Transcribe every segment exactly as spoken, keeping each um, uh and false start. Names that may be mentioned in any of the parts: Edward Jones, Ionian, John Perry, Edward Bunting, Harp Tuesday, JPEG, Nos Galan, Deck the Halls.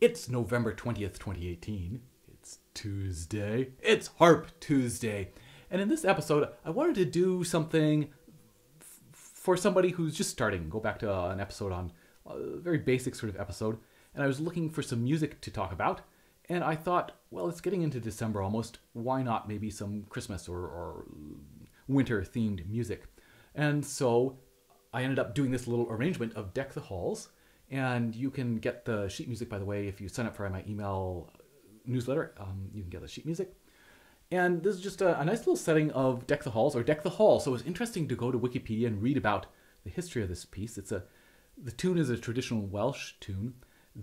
It's November twentieth, twenty eighteen. It's Tuesday. It's Harp Tuesday. And in this episode, I wanted to do something f for somebody who's just starting. Go back to uh, an episode on, a very basic sort of episode. And I was looking for some music to talk about. And I thought, well, it's getting into December almost. Why not maybe some Christmas or, or winter-themed music? And so I ended up doing this little arrangement of Deck the Halls. And you can get the sheet music, by the way, if you sign up for my email newsletter. Um, you can get the sheet music. And this is just a, a nice little setting of Deck the Halls, or Deck the Hall. So it was interesting to go to Wikipedia and read about the history of this piece. It's a, the tune is a traditional Welsh tune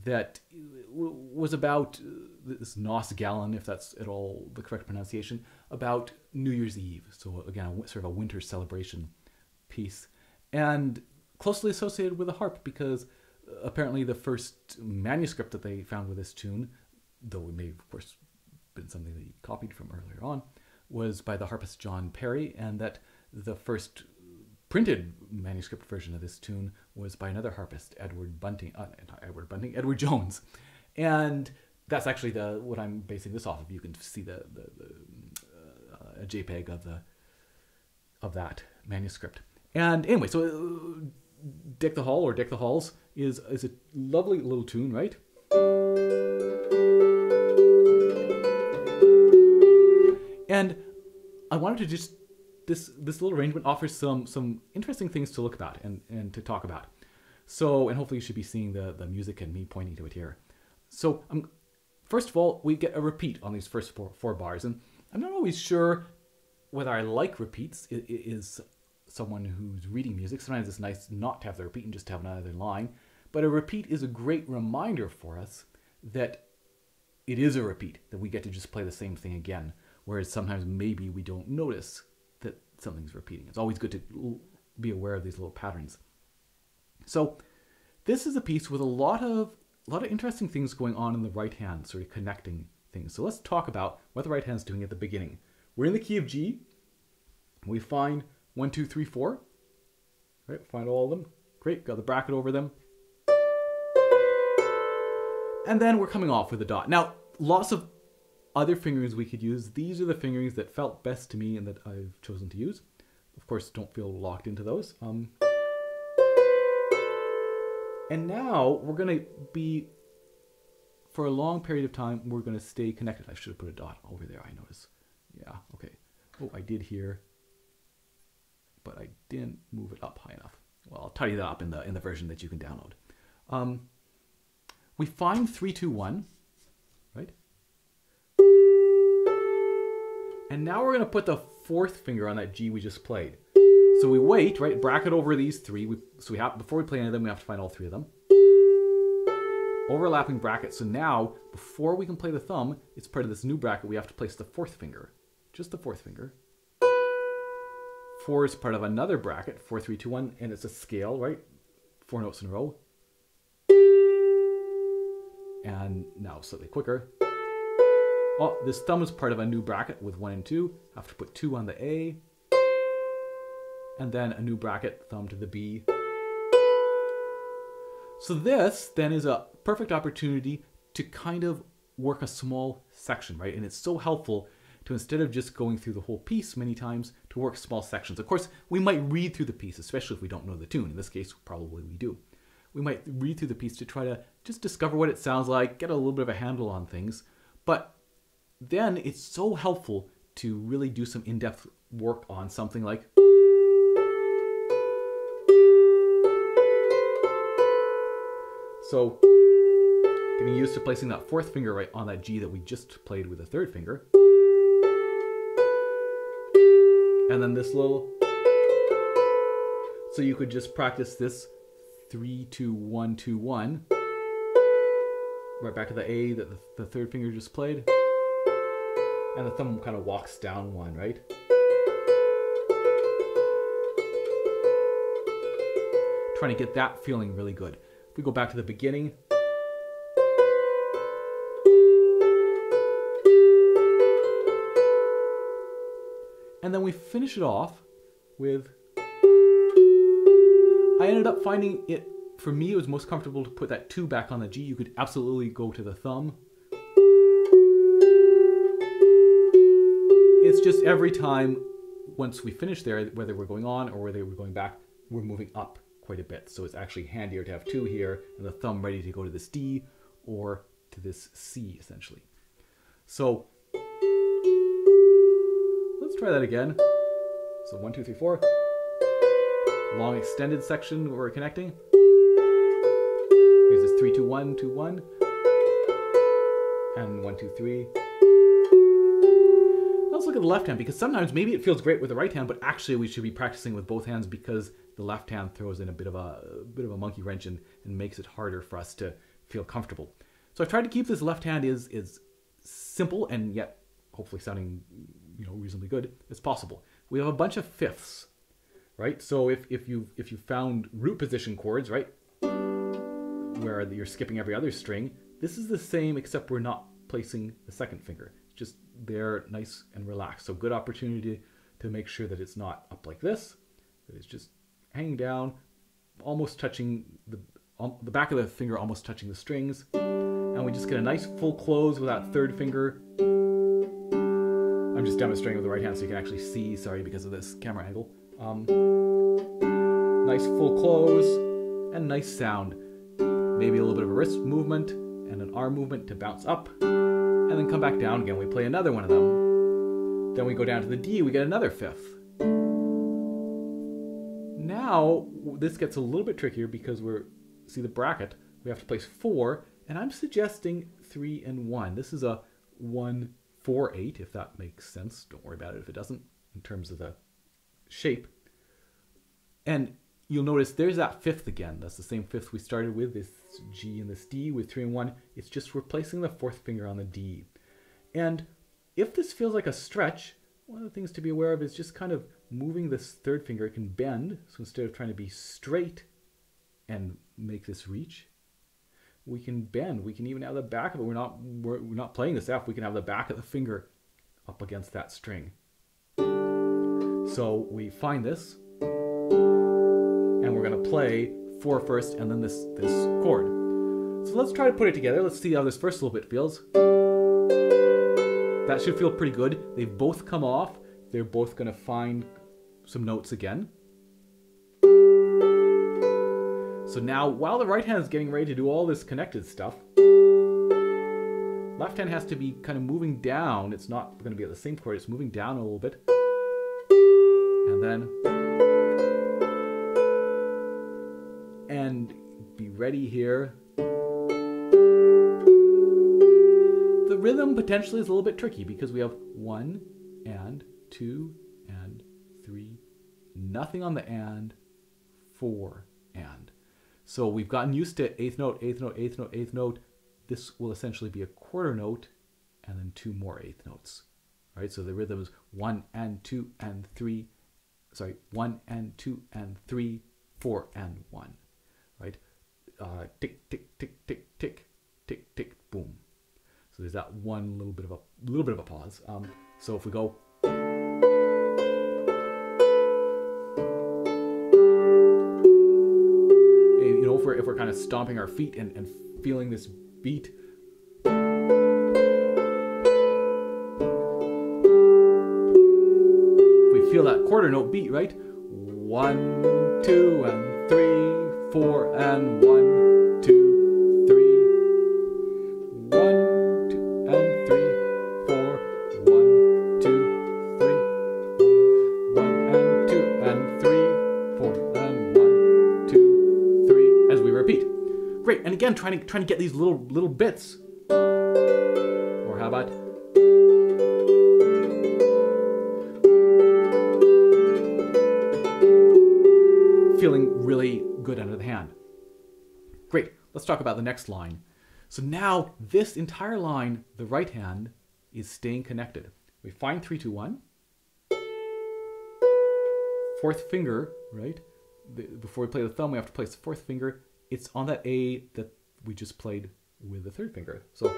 that was about this Nos Galan, if that's at all the correct pronunciation, about New Year's Eve. So again, a, sort of a winter celebration piece. And closely associated with the harp, because apparently the first manuscript that they found with this tune, though it may of course been something that he copied from earlier on, was by the harpist John Perry, and that the first printed manuscript version of this tune was by another harpist, Edward Bunting, uh, not Edward Bunting, Edward Jones. And that's actually the what I'm basing this off of. You can see the, the, the uh, a JPEG of the of that manuscript. And anyway, so uh, Deck the Hall, or Deck the Halls, is is a lovely little tune, right? And I wanted to just, this this little arrangement offers some some interesting things to look about and, and to talk about. So, and hopefully you should be seeing the, the music and me pointing to it here. So, um, first of all, we get a repeat on these first four, four bars. And I'm not always sure whether I like repeats. It, it is someone who's reading music. Sometimes it's nice not to have the repeat and just to have another line. But a repeat is a great reminder for us that it is a repeat, that we get to just play the same thing again. Whereas sometimes maybe we don't notice that something's repeating. It's always good to be aware of these little patterns. So this is a piece with a lot of a lot of interesting things going on in the right hand, sort of connecting things. So let's talk about what the right hand's doing at the beginning. We're in the key of G. We find one, two, three, four. Right, find all of them. Great, got the bracket over them. And then we're coming off with a dot. Now, lots of other fingerings we could use. These are the fingerings that felt best to me and that I've chosen to use. Of course, don't feel locked into those. Um, and now we're going to be, for a long period of time, we're going to stay connected. I should have put a dot over there, I notice. Yeah, okay. Oh, I did here, but I didn't move it up high enough. Well, I'll tidy that up in the, in the version that you can download. Um, we find three, two, one. And now we're going to put the fourth finger on that G we just played. So we wait, right? Bracket over these three. We, so we have, before we play any of them, we have to find all three of them. Overlapping bracket. So now, before we can play the thumb, it's part of this new bracket. We have to place the fourth finger. Just the fourth finger. Four is part of another bracket. Four, three, two, one. And it's a scale, right? Four notes in a row. And now slightly quicker. Oh, this thumb is part of a new bracket with one and two. I have to put two on the A. And then a new bracket, thumb to the B. So this then is a perfect opportunity to kind of work a small section, right? And it's so helpful to, instead of just going through the whole piece many times, to work small sections. Of course, we might read through the piece, especially if we don't know the tune. In this case, probably we do. We might read through the piece to try to just discover what it sounds like, get a little bit of a handle on things. But then it's so helpful to really do some in-depth work on something like, so getting used to placing that fourth finger right on that G that we just played with the third finger. And then this little, so you could just practice this three, two, one, two, one. Right back to the A that the, the third finger just played. And the thumb kind of walks down one, right? Trying to get that feeling really good. If we go back to the beginning. And then we finish it off with, I ended up finding it for me, it was most comfortable to put that two back on the G. You could absolutely go to the thumb. It's just every time, once we finish there, whether we're going on or whether we're going back, we're moving up quite a bit. So it's actually handier to have two here and the thumb ready to go to this D or to this C, essentially. So let's try that again. So one, two, three, four. Long extended section where we're connecting. Here's this three, two, one, two, one. And one, two, three. Let's look at the left hand, because sometimes maybe it feels great with the right hand, but actually we should be practicing with both hands, because the left hand throws in a bit of a, a bit of a monkey wrench and, and makes it harder for us to feel comfortable. So I've tried to keep this left hand is is simple and yet hopefully sounding, you know, reasonably good as possible. We have a bunch of fifths, right? So if if you if you found root position chords, right, where you're skipping every other string, this is the same except we're not placing the second finger. Just there, nice and relaxed. So good opportunity to make sure that it's not up like this, that it's just hanging down, almost touching the, um, the back of the finger, almost touching the strings. And we just get a nice full close with that third finger. I'm just demonstrating with the right hand so you can actually see, sorry, because of this camera angle. Um, nice full close and nice sound. Maybe a little bit of a wrist movement and an arm movement to bounce up. And then come back down again. We play another one of them. Then we go down to the D, we get another fifth. Now, this gets a little bit trickier because we're, see the bracket, we have to place four, and I'm suggesting three and one. This is a one, four, eight, if that makes sense. Don't worry about it if it doesn't, in terms of the shape. And you'll notice there's that fifth again. That's the same fifth we started with, this G and this D with three and one. It's just replacing the fourth finger on the D. And if this feels like a stretch, one of the things to be aware of is just kind of moving this third finger. It can bend, so instead of trying to be straight and make this reach, we can bend. We can even have the back of it. We're not, we're, we're not playing this F. We can have the back of the finger up against that string. So we find this. And we're going to play four first and then this, this chord. So let's try to put it together. Let's see how this first little bit feels. That should feel pretty good. They've both come off. They're both going to find some notes again. So now, while the right hand is getting ready to do all this connected stuff, left hand has to be kind of moving down. It's not going to be at the same chord. It's moving down a little bit. And then... and be ready here. The rhythm potentially is a little bit tricky because we have one and two and three, nothing on the and, four and. So we've gotten used to eighth note, eighth note, eighth note, eighth note. This will essentially be a quarter note and then two more eighth notes. All right, so the rhythm is one and two and three, sorry, one and two and three, four and one. Right? Uh, tick, tick, tick, tick, tick, tick, tick, boom. So there's that one little bit of a little bit of a pause. Um, so if we go, you know, if we're if we're kind of stomping our feet and, and feeling this beat, we feel that quarter note beat, right? One, two, and three. Four and one, two, three. One, two, and three, four. One, two, three. One and two and three. Four and one, two, three. As we repeat. Great. And again, trying to trying to get these little little bits. Or how about? Feeling really good under the hand. Great, let's talk about the next line. So now this entire line, the right hand, is staying connected. We find three, two, one. Fourth finger, right? The, before we play the thumb, we have to place the fourth finger. It's on that A that we just played with the third finger. So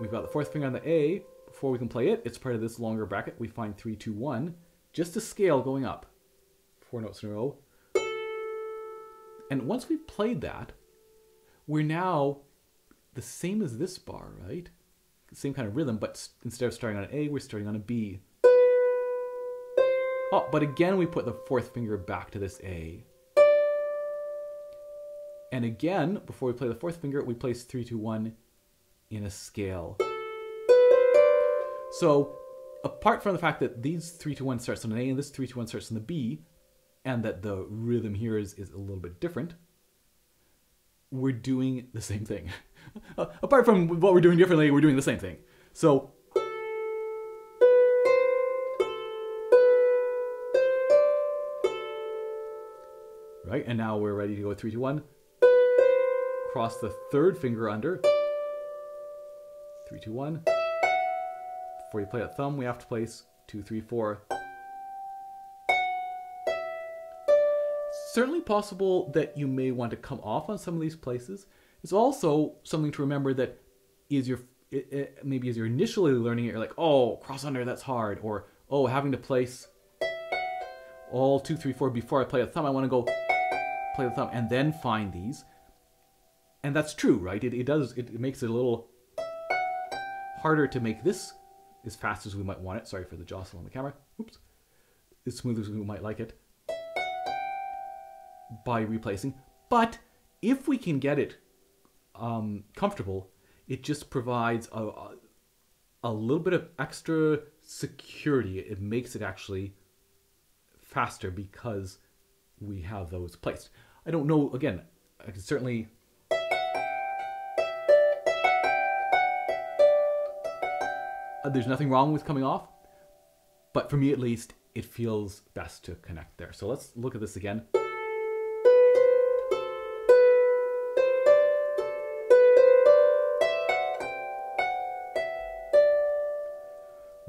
we've got the fourth finger on the A. Before we can play it, it's part of this longer bracket. We find three, two, one, just a scale going up. Four notes in a row. And once we've played that, we're now the same as this bar, right? Same kind of rhythm, but instead of starting on an A, we're starting on a B. Oh, but again, we put the fourth finger back to this A. And again, before we play the fourth finger, we place three, two, one in a scale. So apart from the fact that these three, two, one starts on an A and this three, two, one starts on the B, and that the rhythm here is, is a little bit different, we're doing the same thing. Apart from what we're doing differently, we're doing the same thing. So right, and now we're ready to go three, two, one. Cross the third finger under. Three, two, one. Before you play that thumb, we have to place two, three, four. Certainly possible that you may want to come off on some of these places. It's also something to remember that is your it, it, maybe as you're initially learning it, you're like, oh, cross under, that's hard, or oh, having to place all two, three, four before I play a thumb. I want to go play the thumb and then find these. And that's true, right? It, it does, it, it makes it a little harder to make this as fast as we might want it. Sorry for the jostle on the camera. Oops. As smooth as we might like it by replacing. But if we can get it um, comfortable, it just provides a, a little bit of extra security. It makes it actually faster because we have those placed. I don't know, again, I can certainly uh, there's nothing wrong with coming off, but for me at least, it feels best to connect there. So let's look at this again.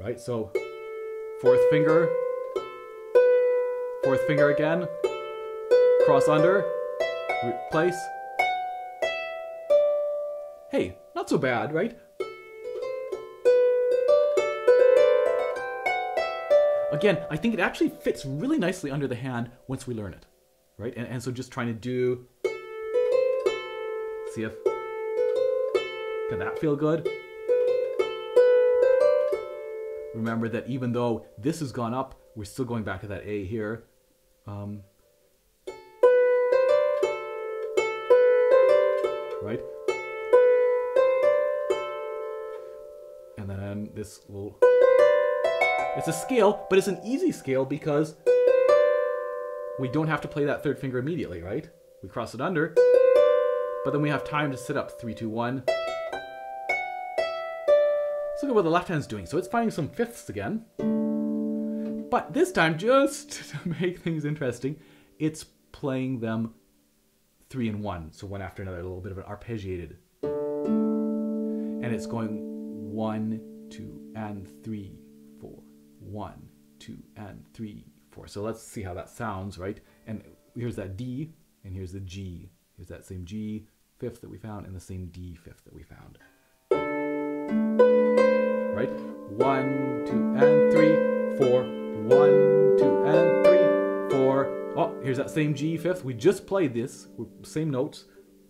Right, so fourth finger, fourth finger again, cross under, place. Hey, not so bad, right? Again, I think it actually fits really nicely under the hand once we learn it, right? And, and so just trying to do, see if, can that feel good? Remember that even though this has gone up, we're still going back to that A here. Um, right? And then this will... It's a scale, but it's an easy scale because we don't have to play that third finger immediately, right? We cross it under, but then we have time to set up three, two, one. Let's look at what the left hand's doing. So it's finding some fifths again. But this time, just to make things interesting, it's playing them three and one. So one after another, a little bit of an arpeggiated. And it's going one, two, and three, four. One, two, and three, four. So let's see how that sounds, right? And here's that D, and here's the G. Here's that same G fifth that we found, and the same D fifth that we found. Right? One, two, and three, four. One, two, and three, four. Oh, here's that same G fifth. We just played this, same notes.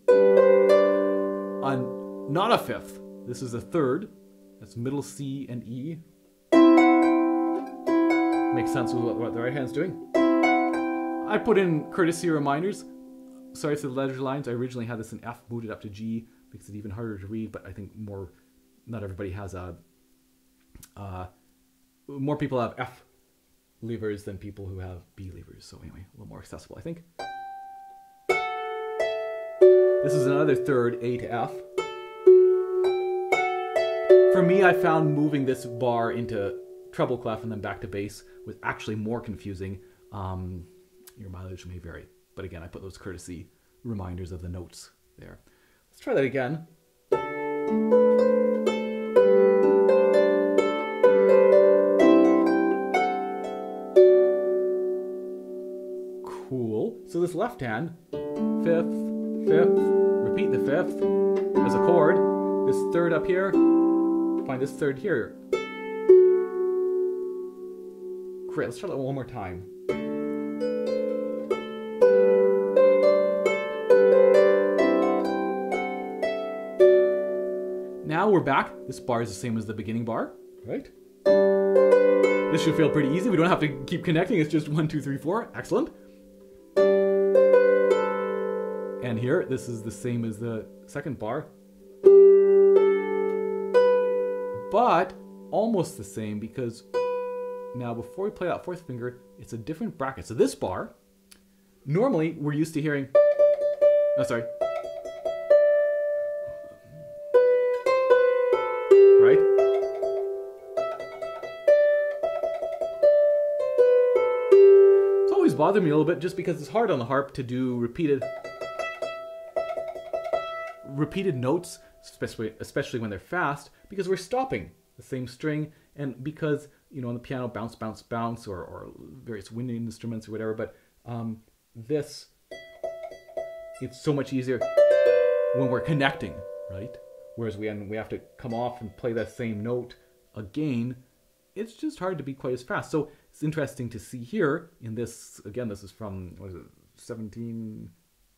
On not a fifth. This is a third. That's middle C and E. Makes sense with what the right hand's doing. I put in courtesy reminders. Sorry for the letter lines. I originally had this in F, moved it up to G. Makes it even harder to read, but I think more, not everybody has a, uh, more people have F levers than people who have B levers. So anyway, a little more accessible, I think. This is another third, A to F. For me, I found moving this bar into treble clef and then back to bass was actually more confusing. Um, your mileage may vary. But again, I put those courtesy reminders of the notes there. Let's try that again. So this left hand, fifth, fifth, repeat the fifth as a chord, this third up here, find this third here. Great, let's try that one more time. now we're back. This bar is the same as the beginning bar, right? This should feel pretty easy. We don't have to keep connecting. It's just one, two, three, four. Excellent. And here, this is the same as the second bar, but almost the same, because now before we play that fourth finger, it's a different bracket. So this bar, normally we're used to hearing, oh, sorry. Right? It's always bothered me a little bit just because it's hard on the harp to do repeated, repeated notes, especially, especially when they're fast, because we're stopping the same string, and because, you know, on the piano, bounce, bounce, bounce, or, or various wind instruments or whatever, but um, this, it's so much easier when we're connecting, right? Whereas we, and we have to come off and play that same note again. It's just hard to be quite as fast. So it's interesting to see here in this, again, this is from, what is it, seventeen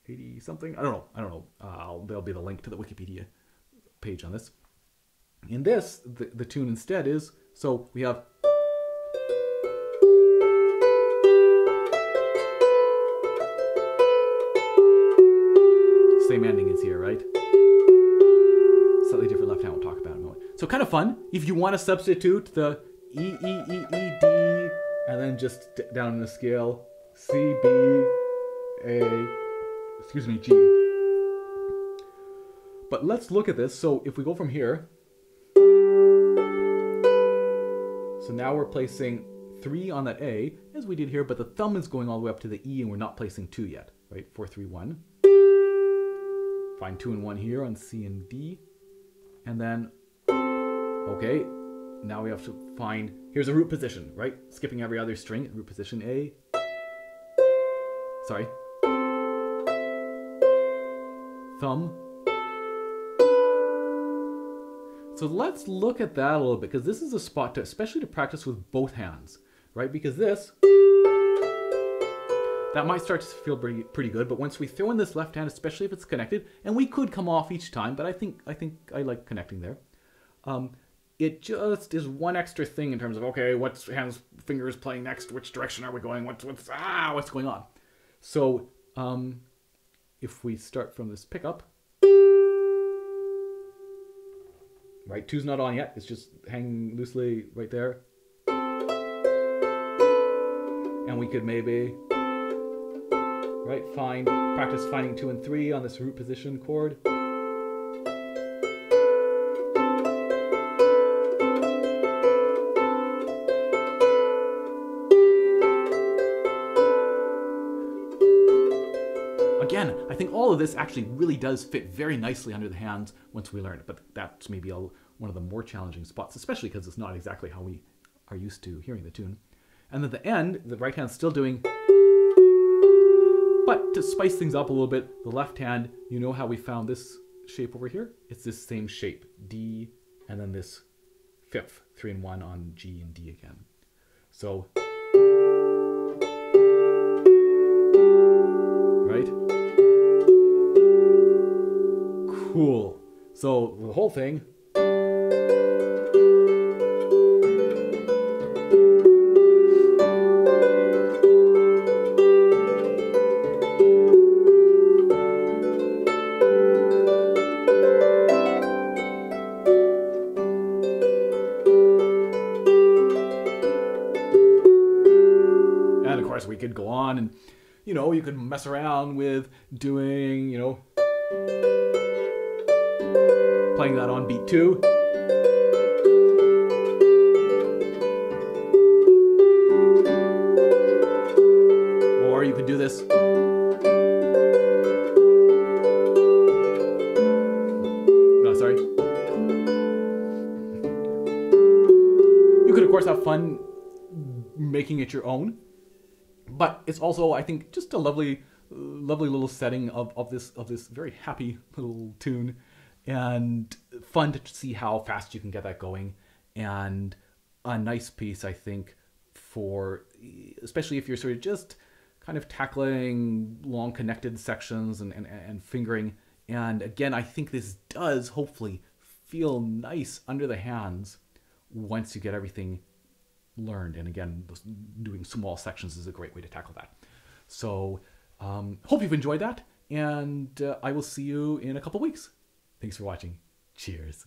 eighty something? I don't know, I don't know. Uh, there'll be the link to the Wikipedia page on this. In this, the, the tune instead is, so we have, same ending is here, right? Slightly different left hand, we'll talk about in a moment. So kind of fun, if you want to substitute the E, E, E, E, D, and then just down in the scale, C, B, A, excuse me, G. But let's look at this. So if we go from here, so now we're placing three on that A, as we did here, but the thumb is going all the way up to the E, and we're not placing two yet, right? Four, three, one. Find two and one here on C and D, and then, okay, now we have to find, here's a root position, right? Skipping every other string, root position A, sorry, thumb. So let's look at that a little bit, because this is a spot to, especially to practice with both hands, right? Because this, that might start to feel pretty, pretty good, but once we throw in this left hand, especially if it's connected, and we could come off each time, but I think I think I like connecting there. Um, it just is one extra thing in terms of, okay, what's hands, fingers playing next? Which direction are we going? What's, what's, ah, what's going on? So um, if we start from this pickup, right, two's not on yet. It's just hanging loosely right there. And we could maybe, right, find, practice finding two and three on this root position chord. Again, I think all of this actually really does fit very nicely under the hands once we learn it, but that's maybe all, one of the more challenging spots, especially because it's not exactly how we are used to hearing the tune. And at the end, the right hand's still doing, but to spice things up a little bit, the left hand, you know how we found this shape over here? It's this same shape, D, and then this fifth, three and one on G and D again. So, right? Cool. So the whole thing. You know, you could mess around with doing, you know, playing that on beat two. Or you could do this. No, sorry. You could, of course, have fun making it your own. But it's also, I think, just a lovely, lovely little setting of, of this of this very happy little tune, and fun to see how fast you can get that going, and a nice piece, I think, for, especially if you're sort of just kind of tackling long connected sections and, and, and fingering. And again, I think this does hopefully feel nice under the hands once you get everything learned. And again, doing small sections is a great way to tackle that. So um, hope you've enjoyed that, and uh, I will see you in a couple weeks. Thanks for watching. Cheers.